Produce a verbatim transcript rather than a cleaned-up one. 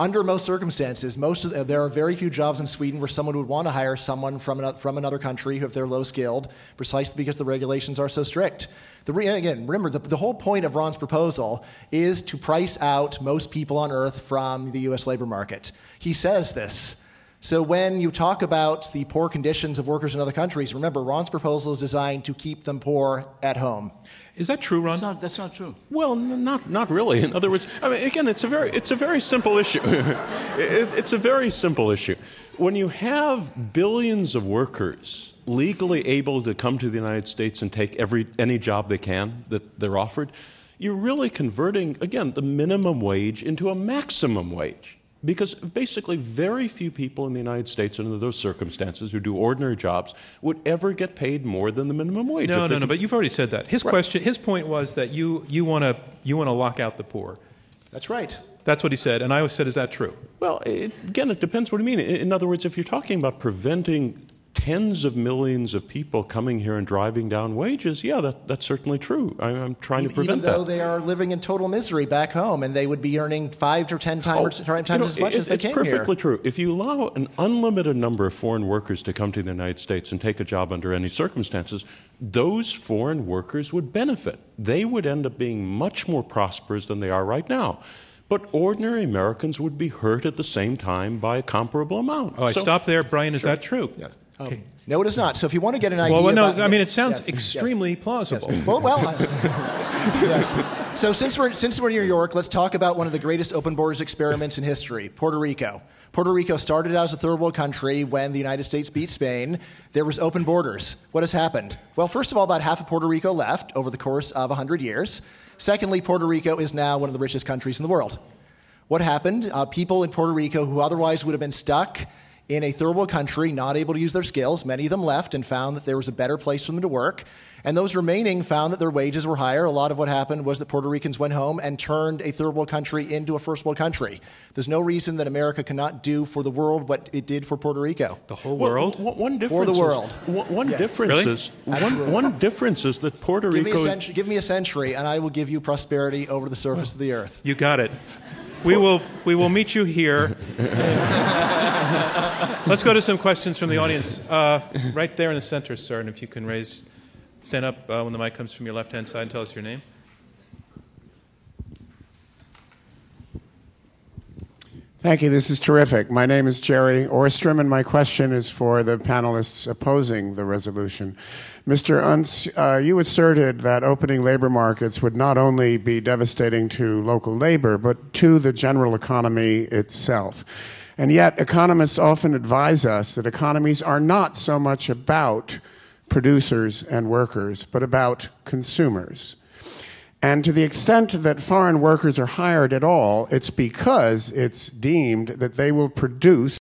Under most circumstances, most of the, there are very few jobs in Sweden where someone would want to hire someone from an, from another country who if they're low skilled, precisely because the regulations are so strict. The re, again, remember the, the whole point of Ron's proposal is to price out most people on Earth from the U S labor market. He says this. So when you talk about the poor conditions of workers in other countries, remember, Ron's proposal is designed to keep them poor at home. Is that true, Ron? That's not, that's not true. Well, not, not really. In other words, I mean, again, it's a very, it's a very simple issue. it, it's a very simple issue. When you have billions of workers legally able to come to the United States and take every, any job they can that they're offered, you're really converting, again, the minimum wage into a maximum wage. Because basically very few people in the United States under those circumstances who do ordinary jobs would ever get paid more than the minimum wage. No, no, no, but you've already said that. His right. question, his point was that you, you want to you want to lock out the poor. That's right. That's what he said, and I always said, is that true? Well, it, again, it depends what you mean. In, in other words, if you're talking about preventing tens of millions of people coming here and driving down wages, yeah, that, that's certainly true. I, I'm trying to prevent that. Even though that. they are living in total misery back home, and they would be earning five or ten times, oh, times you know, as much it, as they came here. It's perfectly true. If you allow an unlimited number of foreign workers to come to the United States and take a job under any circumstances, those foreign workers would benefit. They would end up being much more prosperous than they are right now. But ordinary Americans would be hurt at the same time by a comparable amount. Oh, I so, stop there. Brian, is sure. that true? Yeah. Um, okay. No, it is not. So if you want to get an idea well, well, no, about... I mean, it sounds yes, extremely yes, plausible. Yes. Well, well... I, yes. So since we're, since we're in New York, let's talk about one of the greatest open borders experiments in history, Puerto Rico. Puerto Rico started out as a third world country when the United States beat Spain. There was open borders. What has happened? Well, first of all, about half of Puerto Rico left over the course of one hundred years. Secondly, Puerto Rico is now one of the richest countries in the world. What happened? Uh, people in Puerto Rico who otherwise would have been stuck in a third world country, not able to use their skills. Many of them left and found that there was a better place for them to work. And those remaining found that their wages were higher. A lot of what happened was that Puerto Ricans went home and turned a third world country into a first world country. There's no reason that America cannot do for the world what it did for Puerto Rico. The whole world? Well, one difference for the world. Is, one, yes. difference really? is, one, one difference is that Puerto give Rico... Me century, give me a century and I will give you prosperity over the surface well, of the earth. You got it. We will, we will meet you here. Let's go to some questions from the audience. Uh, right there in the center, sir, and if you can raise, stand up uh, when the mic comes from your left-hand side and tell us your name. Thank you. This is terrific. My name is Jerry Orstrom, and my question is for the panelists opposing the resolution. Mister Unz, uh, you asserted that opening labor markets would not only be devastating to local labor, but to the general economy itself. And yet, economists often advise us that economies are not so much about producers and workers, but about consumers. And to the extent that foreign workers are hired at all, it's because it's deemed that they will produce